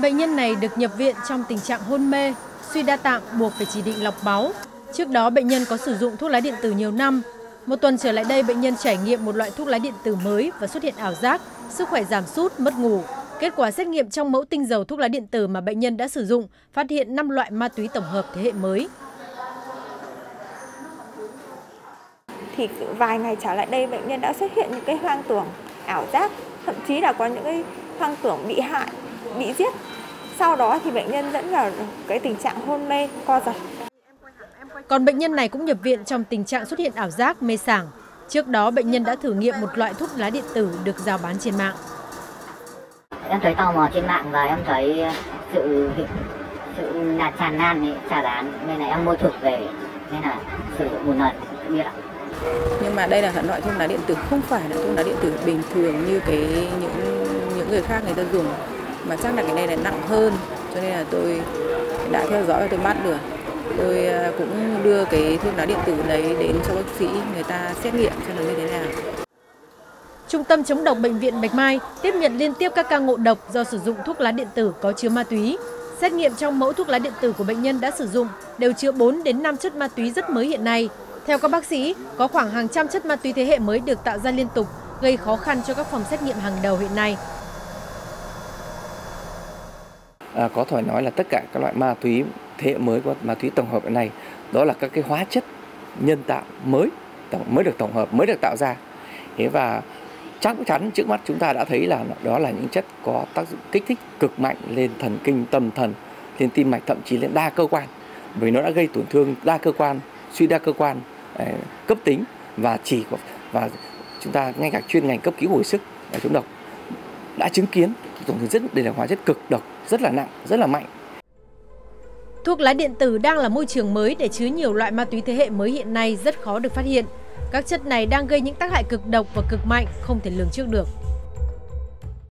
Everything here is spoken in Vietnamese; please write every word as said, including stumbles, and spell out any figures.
Bệnh nhân này được nhập viện trong tình trạng hôn mê, suy đa tạng buộc phải chỉ định lọc máu. Trước đó bệnh nhân có sử dụng thuốc lá điện tử nhiều năm. Một tuần trở lại đây bệnh nhân trải nghiệm một loại thuốc lá điện tử mới và xuất hiện ảo giác, sức khỏe giảm sút, mất ngủ. Kết quả xét nghiệm trong mẫu tinh dầu thuốc lá điện tử mà bệnh nhân đã sử dụng phát hiện năm loại ma túy tổng hợp thế hệ mới. Thì vài ngày trở lại đây bệnh nhân đã xuất hiện những cái hoang tưởng, ảo giác, thậm chí là có những cái hoang tưởng bị hại, bị giết. Sau đó thì bệnh nhân dẫn vào cái tình trạng hôn mê, co giật. Còn bệnh nhân này cũng nhập viện trong tình trạng xuất hiện ảo giác, mê sảng. Trước đó bệnh nhân đã thử nghiệm một loại thuốc lá điện tử được rao bán trên mạng. Em thấy tò mò trên mạng và em thấy sự sự là tràn lan, tràn lan nên là em mua thực về nên là sử dụng một lần. Nhưng mà đây là loại thuốc lá điện tử không phải là thuốc lá điện tử bình thường như cái những những người khác người ta dùng, mà chắc là cái này là nặng hơn, cho nên là tôi đã theo dõi và tôi bắt được. Tôi cũng đưa cái thuốc lá điện tử đấy đến cho bác sĩ người ta xét nghiệm cho nó như thế nào. Trung tâm chống độc Bệnh viện Bạch Mai tiếp nhận liên tiếp các ca ngộ độc do sử dụng thuốc lá điện tử có chứa ma túy. Xét nghiệm trong mẫu thuốc lá điện tử của bệnh nhân đã sử dụng đều chứa bốn đến năm chất ma túy rất mới hiện nay. Theo các bác sĩ, có khoảng hàng trăm chất ma túy thế hệ mới được tạo ra liên tục, gây khó khăn cho các phòng xét nghiệm hàng đầu hiện nay. À, có thể nói là tất cả các loại ma túy thế hệ mới của ma túy tổng hợp này, đó là các cái hóa chất nhân tạo mới, mới được tổng hợp, mới được tạo ra. Thế và chắc chắn trước mắt chúng ta đã thấy là đó là những chất có tác dụng kích thích cực mạnh lên thần kinh, tâm thần, lên tim mạch, thậm chí lên đa cơ quan, bởi nó đã gây tổn thương đa cơ quan, suy đa cơ quan cấp tính và chỉ có, và chúng ta ngay cả chuyên ngành cấp cứu hồi sức và chống độc đã chứng kiến tổn thương rất, đây là hóa chất cực độc, rất là nặng, rất là mạnh. Thuốc lá điện tử đang là môi trường mới để chứa nhiều loại ma túy thế hệ mới hiện nay rất khó được phát hiện. Các chất này đang gây những tác hại cực độc và cực mạnh không thể lường trước được.